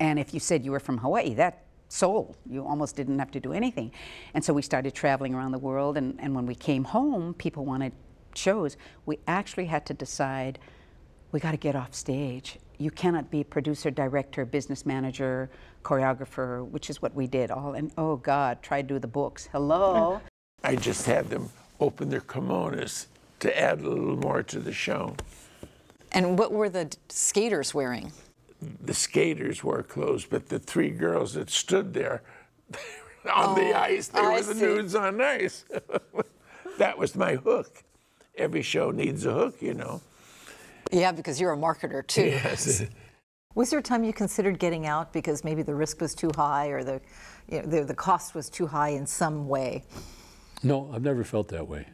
And if you said you were from Hawaii, that sold. You almost didn't have to do anything. And so we started traveling around the world, and when we came home, people wanted shows. We actually had to decide, we got to get off stage. You cannot be producer, director, business manager, choreographer, which is what we did all. And oh God, try to do the books. Hello. I just had them open their kimonos to add a little more to the show. And what were the skaters wearing? The skaters wore clothes, but the three girls that stood there on the ice, they were the Nudes on Ice. That was my hook. Every show needs a hook, you know. Yeah, because you're a marketer, too. Yes. Was there a time you considered getting out because maybe the risk was too high, or the, you know, the cost was too high in some way? No, I've never felt that way.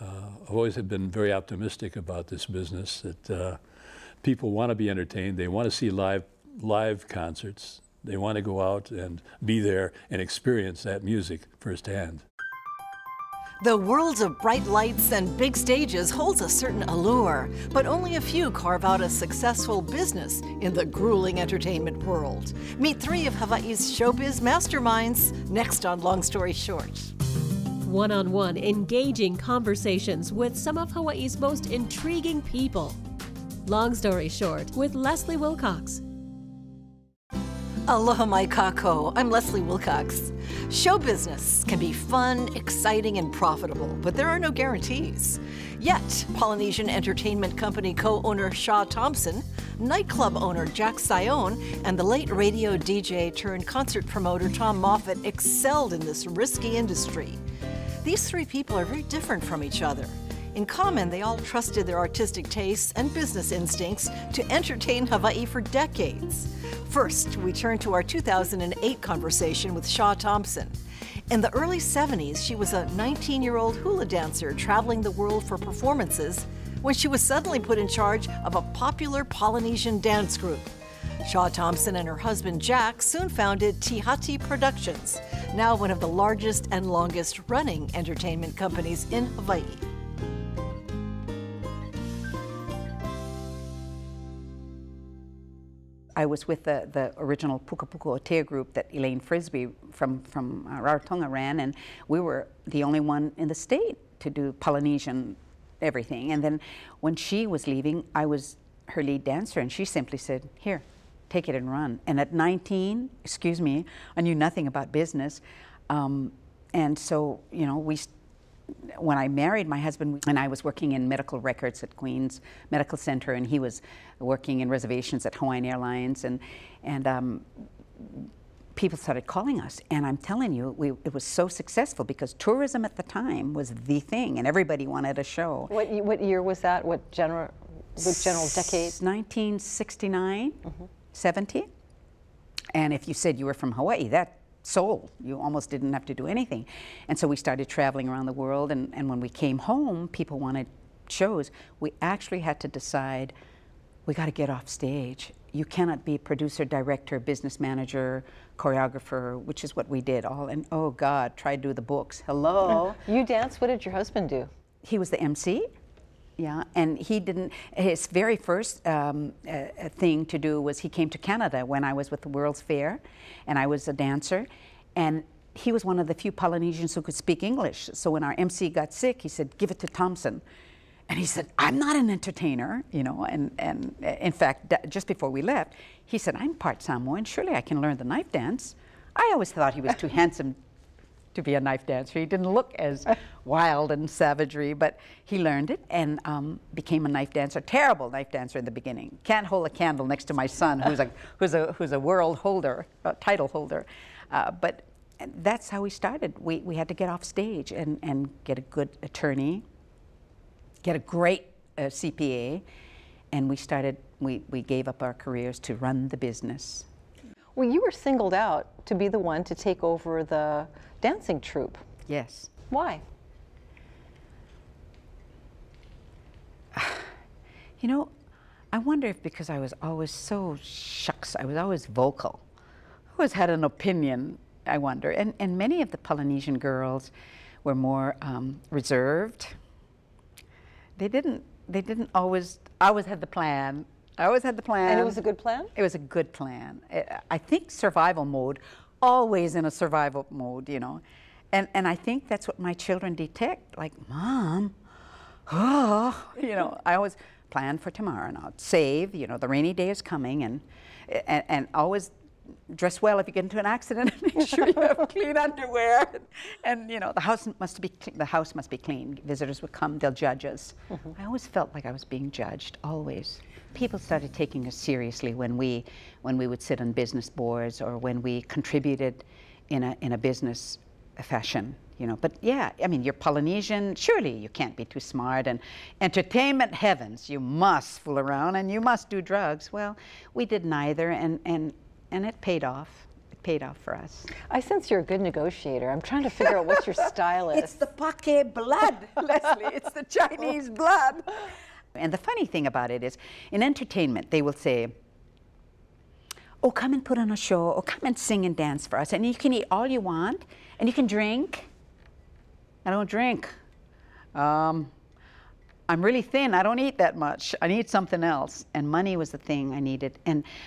I've always been very optimistic about this business, that people want to be entertained. They want to see live concerts. They want to go out and be there and experience that music firsthand. The world of bright lights and big stages holds a certain allure, but only a few carve out a successful business in the grueling entertainment world. Meet three of Hawaii's showbiz masterminds next on Long Story Short. One-on-one, engaging conversations with some of Hawaii's most intriguing people. Long Story Short with Leslie Wilcox. Aloha mai kākou, I'm Leslie Wilcox. Show business can be fun, exciting, and profitable, but there are no guarantees. Yet, Polynesian entertainment company co-owner Cha Thompson, nightclub owner Jack Cione, and the late radio DJ turned concert promoter Tom Moffatt excelled in this risky industry. These three people are very different from each other. In common, they all trusted their artistic tastes and business instincts to entertain Hawaii for decades. First, we turn to our 2008 conversation with Cha Thompson. In the early 70s, she was a 19-year-old hula dancer traveling the world for performances when she was suddenly put in charge of a popular Polynesian dance group. Cha Thompson and her husband Jack soon founded Tihati Productions, now one of the largest and longest-running entertainment companies in Hawaii. I was with the original Puka Puka Otea group that Elaine Frisbee from Rarotonga ran, and we were the only one in the state to do Polynesian everything. And then when she was leaving, I was her lead dancer, and she simply said, here, take it and run. And at 19, excuse me, I knew nothing about business. And so, you know, when I married my husband, and I was working in medical records at Queens Medical Center, and he was working in reservations at Hawaiian Airlines, and people started calling us. And I'm telling you, it was so successful because tourism at the time was the thing, and everybody wanted a show. What year was that? What general decade? 1969, mm-hmm. 70. And if you said you were from Hawaii, that sold. You almost didn't have to do anything. And so we started traveling around the world, and when we came home, people wanted shows. We actually had to decide, we got to get off stage. You cannot be producer, director, business manager, choreographer, which is what we did all. And oh God, try to do the books. Hello. You danced. What did your husband do? He was the MC. Yeah, and he didn't, his very first thing to do was he came to Canada when I was with the World's Fair, and I was a dancer, and he was one of the few Polynesians who could speak English. So when our MC got sick, he said, give it to Thompson. And he said, I'm not an entertainer, you know, and in fact, just before we left, he said, I'm part Samoan, surely I can learn the knife dance. I always thought he was too handsome to be a knife dancer. He didn't look as wild and savagery, but he learned it and became a knife dancer. Terrible knife dancer in the beginning. Can't hold a candle next to my son, who's a world holder, title holder. But that's how we started. We had to get off stage and get a good attorney, get a great CPA, and we started. We gave up our careers to run the business. Well, you were singled out to be the one to take over the dancing troupe. Yes. Why? You know, I wonder if because I was always so shucks, I was always vocal. I always had an opinion, I wonder. And many of the Polynesian girls were more reserved. They didn't always, I always had the plan. I always had the plan. And it was a good plan? It was a good plan. I think survival mode, always in a survival mode, you know. And I think that's what my children detect, like, Mom, oh, you know, I always plan for tomorrow and I'll save, you know, the rainy day is coming, and always dress well if you get into an accident and make sure you have clean underwear. And you know, the house must be clean. Visitors would come, they'll judge us. Mm-hmm. I always felt like I was being judged, always. People started taking us seriously when we would sit on business boards or when we contributed in a business fashion, you know. But yeah, I mean, you're Polynesian, surely you can't be too smart, and entertainment heavens, you must fool around and you must do drugs. Well, we did neither, and it paid off. It paid off for us. I sense you're a good negotiator. I'm trying to figure out what your style is. It's the Pake blood, Leslie. It's the Chinese blood. And the funny thing about it is, in entertainment, they will say, oh, come and put on a show, or come and sing and dance for us, and you can eat all you want, and you can drink. I don't drink. I'm really thin, I don't eat that much. I need something else. And money was the thing I needed.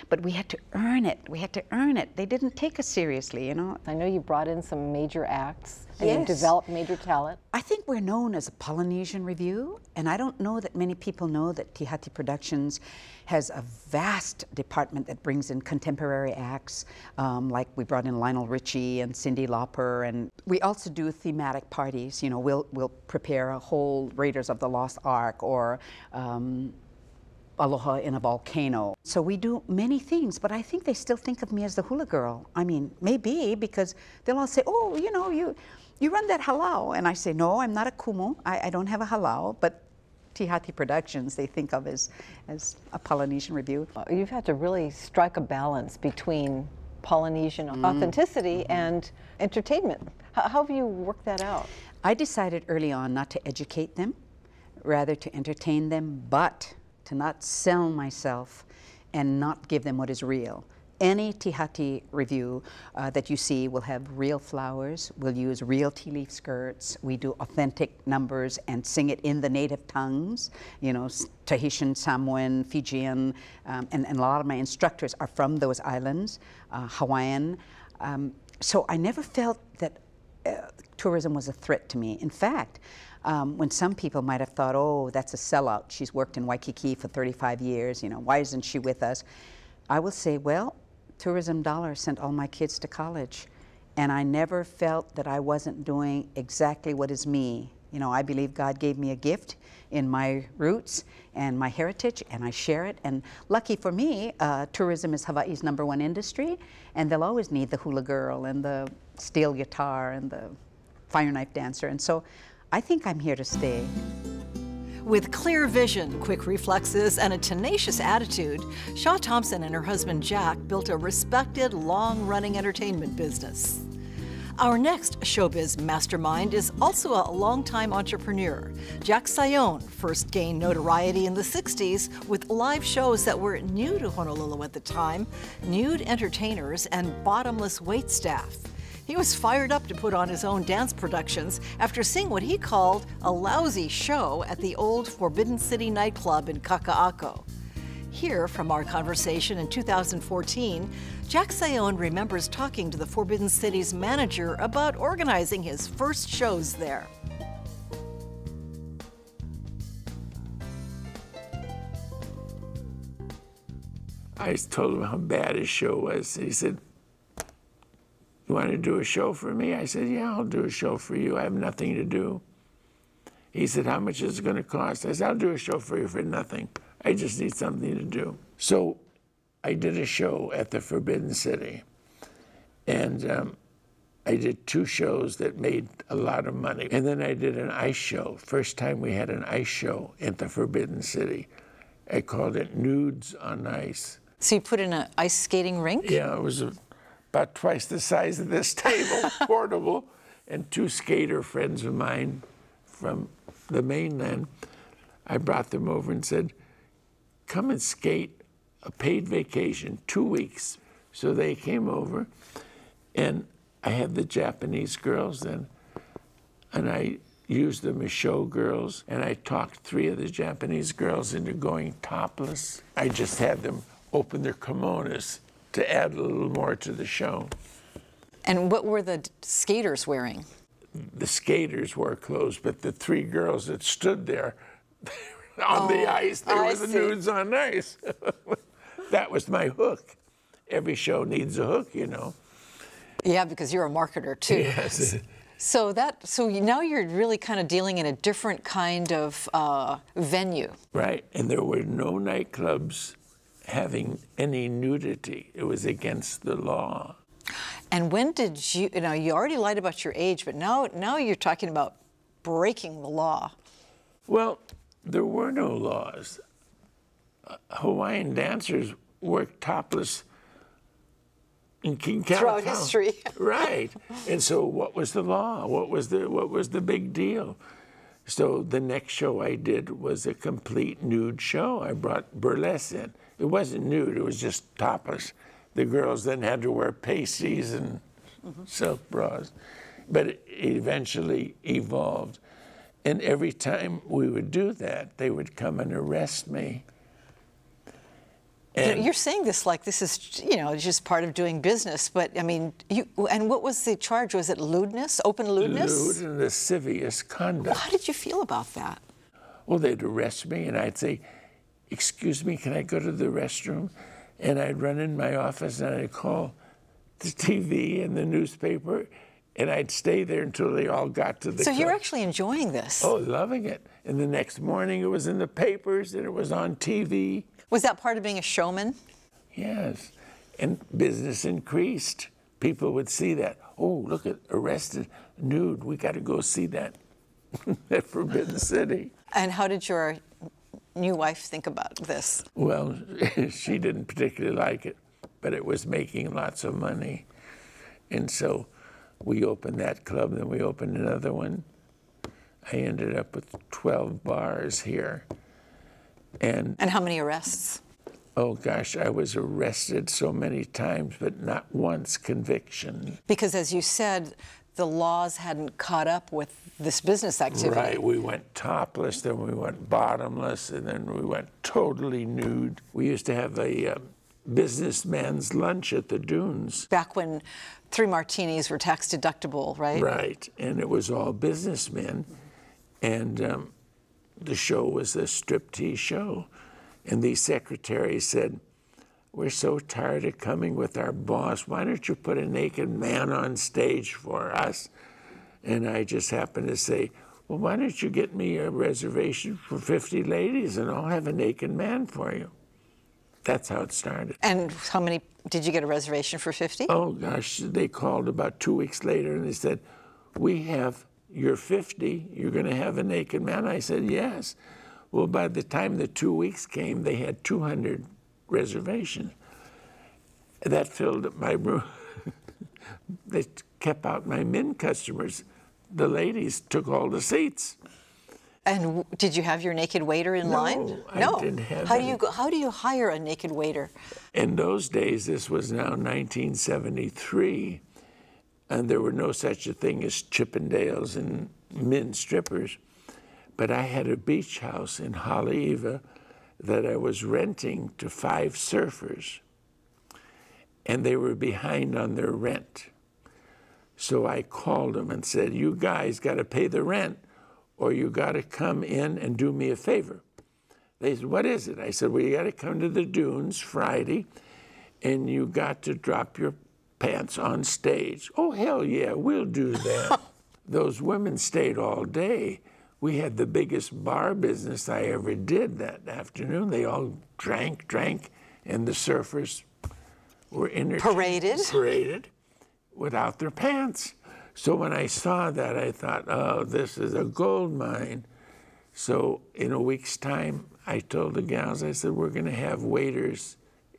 But we had to earn it, we had to earn it. They didn't take us seriously, you know. I know you brought in some major acts, and yes, you developed major talent. I think we're known as a Polynesian review, and I don't know that many people know that Tihati Productions has a vast department that brings in contemporary acts, like we brought in Lionel Richie and Cyndi Lauper, and we also do thematic parties. You know, we'll prepare a whole Raiders of the Lost Ark or Aloha in a Volcano. So we do many things, but I think they still think of me as the hula girl. I mean, maybe because they'll all say, oh, you know, you run that halau. And I say, no, I'm not a kumu. I don't have a halau, but Tihati Productions they think of as a Polynesian review. You've had to really strike a balance between Polynesian authenticity and entertainment. How have you worked that out? I decided early on not to educate them, rather to entertain them, but to not sell myself and not give them what is real. Any Tihati review that you see will have real flowers, will use real tea leaf skirts, we do authentic numbers and sing it in the native tongues, you know, Tahitian, Samoan, Fijian, and a lot of my instructors are from those islands, Hawaiian. So I never felt that tourism was a threat to me. In fact, when some people might have thought, oh, that's a sellout, she's worked in Waikiki for 35 years, you know, why isn't she with us? I will say, well, tourism dollars sent all my kids to college, and I never felt that I wasn't doing exactly what is me. You know, I believe God gave me a gift in my roots and my heritage, and I share it. And lucky for me, tourism is Hawaii's #1 industry, and they'll always need the hula girl and the steel guitar and the fire knife dancer. And so I think I'm here to stay. With clear vision, quick reflexes, and a tenacious attitude, Cha Thompson and her husband Jack built a respected, long-running entertainment business. Our next showbiz mastermind is also a longtime entrepreneur. Jack Cione first gained notoriety in the 60s with live shows that were new to Honolulu at the time, nude entertainers, and bottomless waitstaff. He was fired up to put on his own dance productions after seeing what he called a lousy show at the old Forbidden City nightclub in Kakaako. Here, from our conversation in 2014, Jack Cione remembers talking to the Forbidden City's manager about organizing his first shows there. I told him how bad his show was. He said, "You want to do a show for me?" I said, "Yeah, I'll do a show for you. I have nothing to do." He said, "How much is it going to cost?" I said, "I'll do a show for you for nothing. I just need something to do." So I did a show at the Forbidden City. And I did two shows that made a lot of money. And then I did an ice show. First time we had an ice show at the Forbidden City. I called it Nudes on Ice. So you put in an ice skating rink? Yeah, it was about twice the size of this table, portable, and two skater friends of mine from the mainland. I brought them over and said, "Come and skate a paid vacation, 2 weeks." So they came over, and I had the Japanese girls then, and I used them as showgirls, and I talked three of the Japanese girls into going topless. I just had them open their kimonos to add a little more to the show. And what were the skaters wearing? The skaters wore clothes, but the three girls that stood there on the ice, they were the Nudes on Ice. That was my hook. Every show needs a hook, you know. Yeah, because you're a marketer, too. Yes. So now you're really kind of dealing in a different kind of venue. Right, and there were no nightclubs having any nudity. It was against the law. And when did you, now you already lied about your age, but now you're talking about breaking the law. Well, there were no laws. Hawaiian dancers worked topless in King Kalakaua. Throughout history. Right. And so what was the law? What was the big deal? So the next show I did was a complete nude show. I brought burlesque in. It wasn't nude, it was just topless. The girls then had to wear pasties and silk bras. But it eventually evolved. And every time we would do that, they would come and arrest me. And you're saying this like this is, you know, just part of doing business. But, I mean, and what was the charge? Was it lewdness, open lewdness? Lewd and lascivious conduct. Well, how did you feel about that? Well, they'd arrest me, and I'd say, excuse me, can I go to the restroom? And I'd run in my office, and I'd call the TV and the newspaper, and I'd stay there until they all got to the club. So you're actually enjoying this. Oh, loving it. And the next morning, it was in the papers, and it was on TV. Was that part of being a showman? Yes. And business increased. People would see that. Oh, look at arrested, nude. We got to go see that at Forbidden City. And how did your new wife think about this? Well, she didn't particularly like it, but it was making lots of money. And so we opened that club, then we opened another one. I ended up with 12 bars here. And how many arrests? Oh, gosh, I was arrested so many times, but not once conviction. Because as you said, the laws hadn't caught up with this business activity. Right, we went topless, then we went bottomless, and then we went totally nude. We used to have a businessman's lunch at the Dunes. Back when 3 martinis were tax deductible, right? Right, and it was all businessmen. And the show was a striptease show. And the secretary said, we're so tired of coming with our boss. Why don't you put a naked man on stage for us? And I just happened to say, well, why don't you get me a reservation for 50 ladies and I'll have a naked man for you? That's how it started. And how many, did you get a reservation for 50? Oh, gosh, they called about 2 weeks later and they said, we have your 50, you're going to have a naked man. I said, yes. Well, by the time the 2 weeks came, they had 200 reservations. That filled up my room. They kept out my men customers. The ladies took all the seats. And did you have your naked waiter in line? No, I didn't have any. How do you hire a naked waiter? In those days, this was now 1973, and there were no such a thing as Chippendales and men strippers. But I had a beach house in Haleiwa that I was renting to 5 surfers, and they were behind on their rent. So I called them and said, you guys got to pay the rent, or you got to come in and do me a favor. They said, what is it? I said, well, you got to come to the Dunes Friday, and you got to drop your pants on stage. Oh, hell yeah, we'll do that. Those women stayed all day. We had the biggest bar business I ever did that afternoon. They all drank, and the surfers were paraded without their pants. So when I saw that, I thought, oh, this is a gold mine. So in a week's time, I told the gals, I said, we're going to have waiters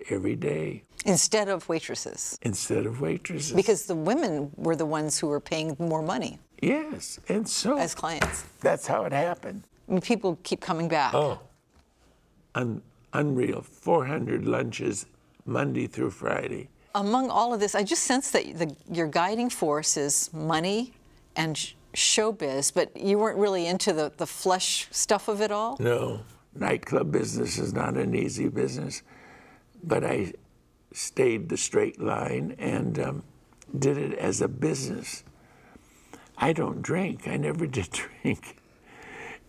every day. Instead of waitresses? Instead of waitresses. Because the women were the ones who were paying more money. Yes, and so. As clients. That's how it happened. I mean, people keep coming back. Oh, unreal. 400 lunches Monday through Friday. Among all of this, I just sense that your guiding force is money and showbiz, but you weren't really into the flesh stuff of it all? No. Nightclub business is not an easy business, but I stayed the straight line and did it as a business. I don't drink. I never did drink.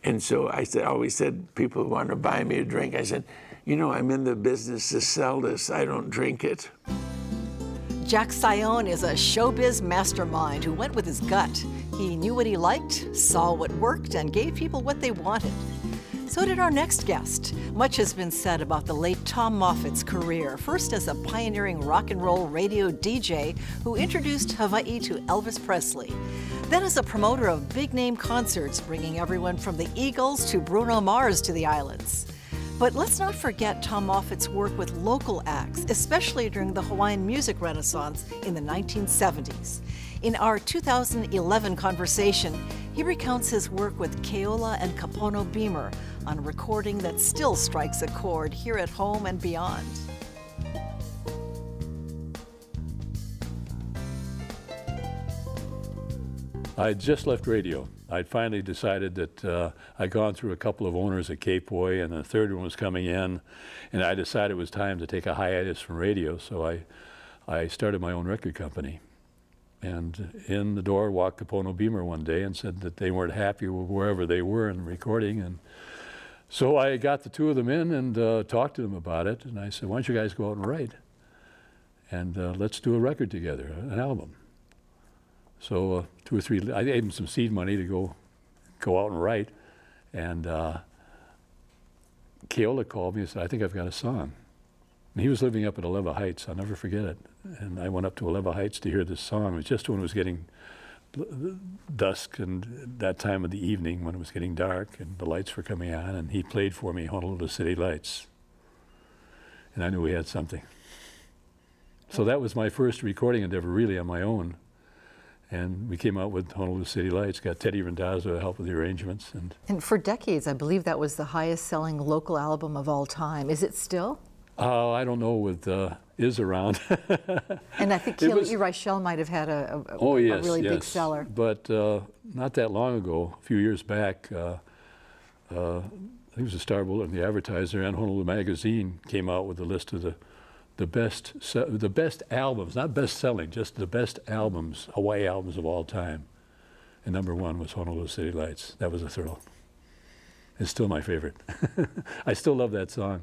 And so I always said, people want to buy me a drink. I said, you know, I'm in the business to sell this. I don't drink it. Jack Cione is a showbiz mastermind who went with his gut. He knew what he liked, saw what worked, and gave people what they wanted. So did our next guest. Much has been said about the late Tom Moffatt's career, first as a pioneering rock and roll radio DJ who introduced Hawaii to Elvis Presley, then as a promoter of big-name concerts, bringing everyone from the Eagles to Bruno Mars to the islands. But let's not forget Tom Moffatt's work with local acts, especially during the Hawaiian music renaissance in the 1970s. In our 2011 conversation, he recounts his work with Keola and Kapono Beamer on a recording that still strikes a chord here at home and beyond. I had just left radio. I'd finally decided that I'd gone through a couple of owners at KPOI, and the third one was coming in, and I decided it was time to take a hiatus from radio, so I started my own record company. And in the door walked Kapono Beamer one day and said that they weren't happy with wherever they were in recording, and so I got the two of them in and talked to them about it, and I said, why don't you guys go out and write? And let's do a record together, an album. So two or three, I gave them some seed money to go out and write. And Keola called me and said, I think I've got a song. And he was living up at ʻAlewa Heights. I'll never forget it. And I went up to ʻAlewa Heights to hear this song. It was just when it was getting dusk and that time of the evening when it was getting dark and the lights were coming on. And he played for me Honolulu City Lights. And I knew we had something. So that was my first recording endeavor really on my own. And we came out with Honolulu City Lights, got Teddy Randazzo to help with the arrangements. And for decades, I believe that was the highest selling local album of all time. Is it still? I don't know with Is Around. And I think Keola Rachel might have had a big seller. But not that long ago, a few years back, I think it was the Star-Bulletin, the Advertiser, and Honolulu Magazine came out with a list of the best albums, not best selling, just the best albums, Hawaii albums of all time. And #1 was Honolulu City Lights. That was a thrill. It's still my favorite. I still love that song.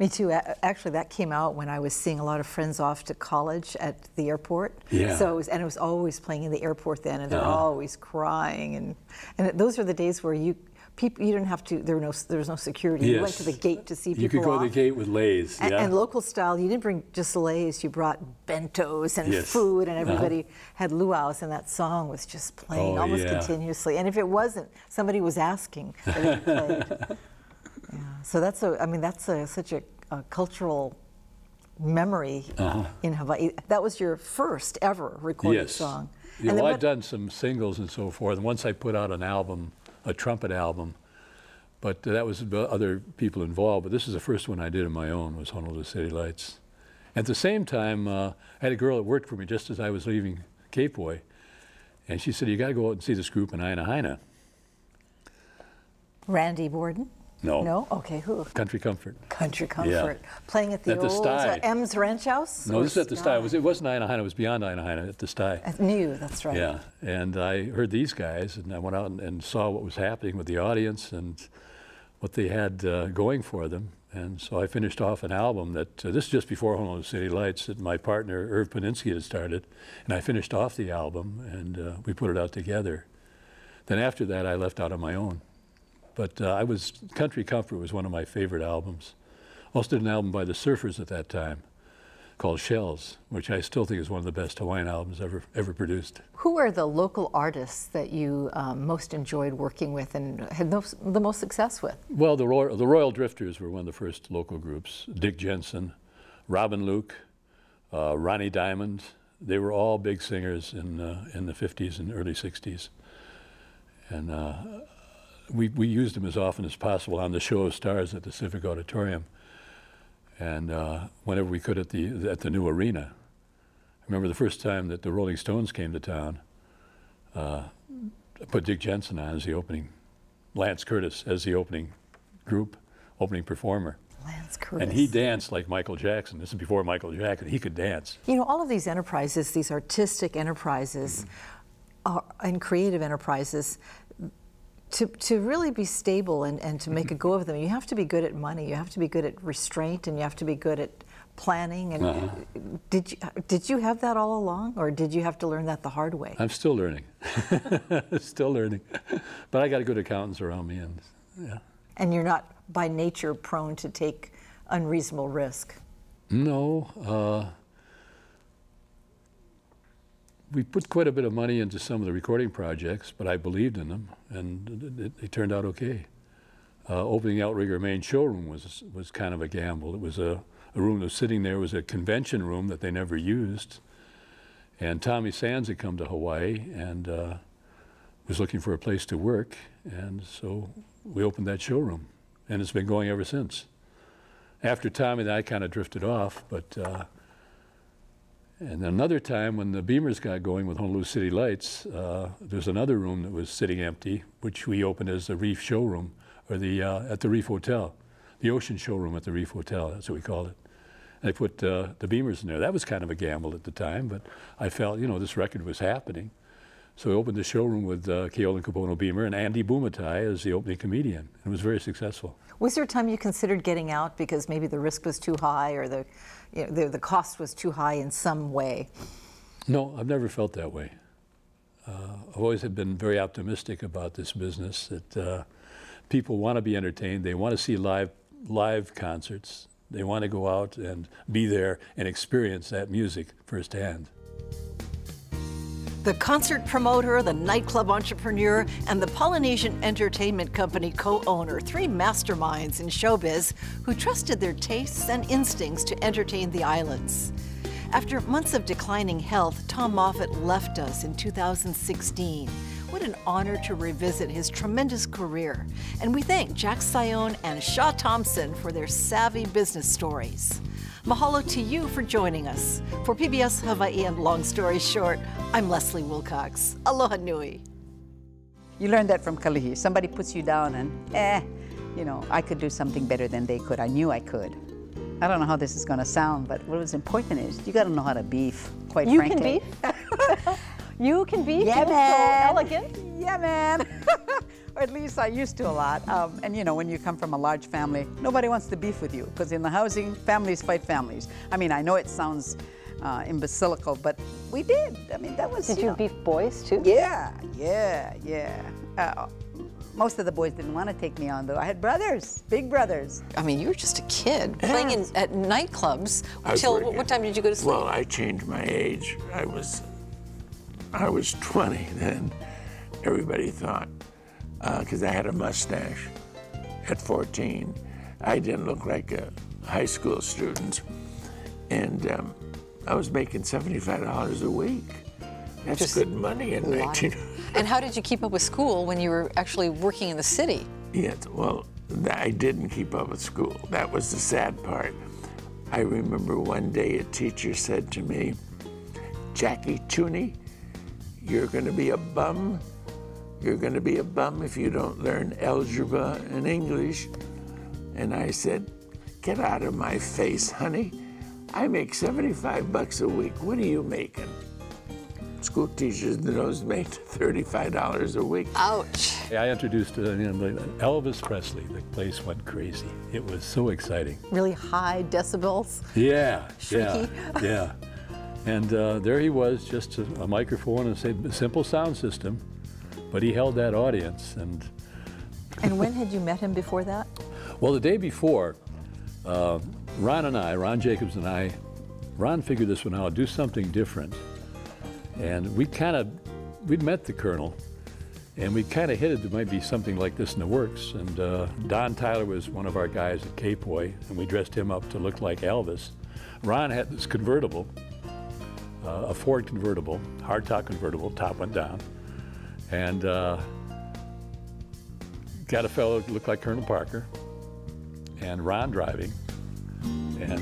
Me too. Actually, that came out when I was seeing a lot of friends off to college at the airport. Yeah. So it was always playing in the airport then, and they're always crying. And those are the days where you didn't have to. There was no security. Yes. You went to the gate to see people. You could go to the gate with lays. Yeah. And local style. You didn't bring just lays. You brought bentos and food, and everybody had luau's, and that song was just playing almost continuously. And if it wasn't, somebody was asking that it played. Yeah. So that's such a cultural memory in Hawaii. That was your first ever recorded song. Yeah, well, I've done some singles and so forth. And once I put out an album. A trumpet album, but that was other people involved. But this is the first one I did on my own, was Honolulu City Lights. At the same time, I had a girl that worked for me just as I was leaving KPOI, and she said, you got to go out and see this group in Aina Haina. Randy Borden? No. No? Okay, who? Country Comfort. Country Comfort. Yeah. Playing at the old M's Ranch House? No, this is at the Sty. It wasn't Aina Haina, it was beyond Aina Haina, at the Sty. I knew, that's right. Yeah, and I heard these guys, and I went out and saw what was happening with the audience and what they had going for them. And so I finished off an album that, this is just before Honolulu City Lights, that my partner Irv Peninsky had started, and I finished off the album, and we put it out together. Then after that, I left out on my own. But Country Comfort was one of my favorite albums. I also did an album by the Surfers at that time called Shells, which I still think is one of the best Hawaiian albums ever produced. Who are the local artists that you most enjoyed working with and had the most success with? Well, the Royal Drifters were one of the first local groups. Dick Jensen, Robin Luke, Ronnie Diamond. They were all big singers in the 50s and early 60s. And we used them as often as possible on the Show of Stars at the Civic Auditorium, and whenever we could at the new arena. I remember the first time that the Rolling Stones came to town, I put Dick Jensen on as the opening, Lance Curtis as the opening group, opening performer. Lance Curtis. And he danced like Michael Jackson. This is before Michael Jackson. He could dance. You know, all of these enterprises, these artistic enterprises and creative enterprises, to really be stable and to make a go of them, you have to be good at money, you have to be good at restraint, and you have to be good at planning. And did you have that all along, or did you have to learn that the hard way? I'm still learning. Still learning. But I got good accountants around me. And yeah. And you're not by nature prone to take unreasonable risk? No. We put quite a bit of money into some of the recording projects, but I believed in them, and they turned out okay. Opening Outrigger Main Showroom was kind of a gamble. It was a room that was sitting there. It was a convention room that they never used. And Tommy Sands had come to Hawaii and was looking for a place to work, and so we opened that showroom. And it's been going ever since. After Tommy and I kind of drifted off, but and another time when the Beamers got going with Honolulu City Lights, there's another room that was sitting empty, which we opened as the Reef Showroom, or the at the Reef Hotel, the Ocean Showroom at the Reef Hotel. That's what we called it. And I put the Beamers in there. That was kind of a gamble at the time, but I felt, you know, this record was happening, so we opened the showroom with Keola and Kapono Beamer and Andy Bumatai as the opening comedian. It was very successful. Was there a time you considered getting out because maybe the risk was too high, or the you know, the cost was too high in some way? No, I've never felt that way. I've always been very optimistic about this business, that people want to be entertained, they want to see live concerts, they want to go out and be there and experience that music firsthand. The concert promoter, the nightclub entrepreneur, and the Polynesian Entertainment Company co-owner, three masterminds in showbiz who trusted their tastes and instincts to entertain the islands. After months of declining health, Tom Moffatt left us in 2016. What an honor to revisit his tremendous career. And we thank Jack Cione and Cha Thompson for their savvy business stories. Mahalo to you for joining us. For PBS Hawaii and Long Story Short, I'm Leslie Wilcox. Aloha nui. You learned that from Kalihi. Somebody puts you down and, you know, I could do something better than they could. I knew I could. I don't know how this is going to sound, but what was important is you got to know how to beef, quite frankly. You can beef? You can beef? Yeah, man. So elegant? Yeah, man. Or at least I used to a lot. And you know, when you come from a large family, nobody wants to beef with you, because in the housing, families fight families. I mean, I know it sounds imbecilical, but we did. I mean, that was. Did you know, beef boys too? Yeah. Most of the boys didn't want to take me on, though. I had brothers, big brothers. I mean, you were just a kid playing at nightclubs. Until what time did you go to sleep? Well, I changed my age. I was 20 then. Everybody thought. Because I had a mustache at 14. I didn't look like a high school student. And I was making $75 a week. That's just good money in 1900. And how did you keep up with school when you were actually working in the city? Yes, well, I didn't keep up with school. That was the sad part. I remember one day a teacher said to me, "Jackie Cione, you're going to be a bum. You're going to be a bum if you don't learn algebra and English." And I said, "Get out of my face, honey. I make $75 a week. What are you making?" School teachers in those made $35 a week. Ouch. I introduced Elvis Presley. The place went crazy. It was so exciting. Really high decibels. Yeah. Shrieky. Yeah. And there he was, just a microphone and a simple sound system. But he held that audience. And when had you met him before that? Well, the day before, Ron Jacobs and I, Ron figured this one out, do something different. And we'd met the Colonel, and we kind of hinted there might be something like this in the works. And Don Tyler was one of our guys at KPOI, and we dressed him up to look like Elvis. Ron had this convertible, a Ford convertible, hardtop convertible, top went down. And got a fellow that looked like Colonel Parker, and Ron driving, and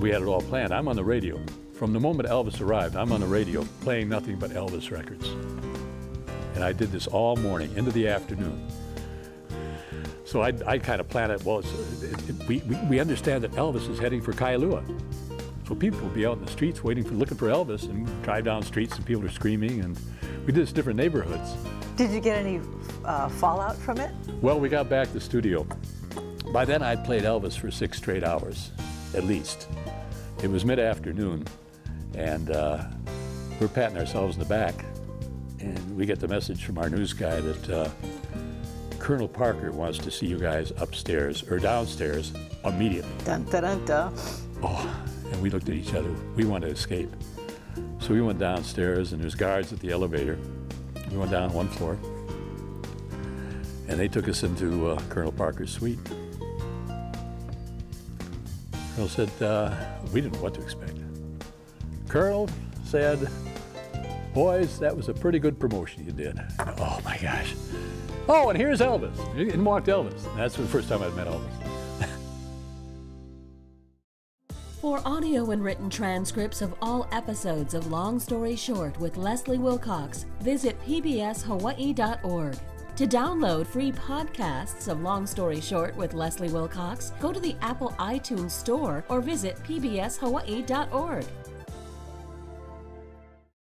we had it all planned. I'm on the radio. From the moment Elvis arrived, I'm on the radio playing nothing but Elvis records. And I did this all morning, into the afternoon. So I kind of planned it, well, we understand that Elvis is heading for Kailua. So people would be out in the streets looking for Elvis, and drive down streets and people are screaming, and we did this in different neighborhoods. Did you get any fallout from it? Well, we got back to the studio. By then I'd played Elvis for 6 straight hours, at least. It was mid-afternoon, and we're patting ourselves in the back, and we get the message from our news guy that Colonel Parker wants to see you guys upstairs, or downstairs, immediately. Dun, dun, dun, dun. Oh, and we looked at each other. We wanted to escape. So we went downstairs, and there's guards at the elevator. We went down one floor, and they took us into Colonel Parker's suite. Colonel said, we didn't know what to expect. Colonel said, boys, that was a pretty good promotion you did. Oh my gosh. Oh, and here's Elvis. In walked Elvis. And that's the first time I'd met Elvis. For audio and written transcripts of all episodes of Long Story Short with Leslie Wilcox, visit PBSHawaii.org. To download free podcasts of Long Story Short with Leslie Wilcox, go to the Apple iTunes Store or visit PBSHawaii.org.